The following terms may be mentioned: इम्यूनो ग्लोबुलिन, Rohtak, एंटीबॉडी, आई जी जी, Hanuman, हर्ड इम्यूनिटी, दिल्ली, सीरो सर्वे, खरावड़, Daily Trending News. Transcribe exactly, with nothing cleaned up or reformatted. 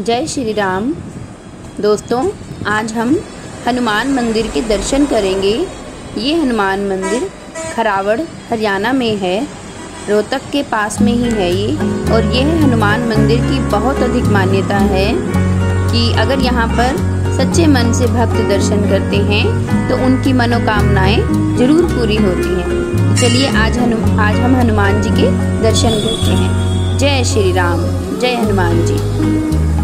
जय श्री राम। दोस्तों, आज हम हनुमान मंदिर के दर्शन करेंगे। ये हनुमान मंदिर खरावड़ हरियाणा में है, रोहतक के पास में ही है ये। और ये हनुमान मंदिर की बहुत अधिक मान्यता है कि अगर यहाँ पर सच्चे मन से भक्त दर्शन करते हैं तो उनकी मनोकामनाएं जरूर पूरी होती हैं। चलिए आज हनु आज हम हनुमान जी के दर्शन करते हैं। जय श्री राम, जय हनुमान जी।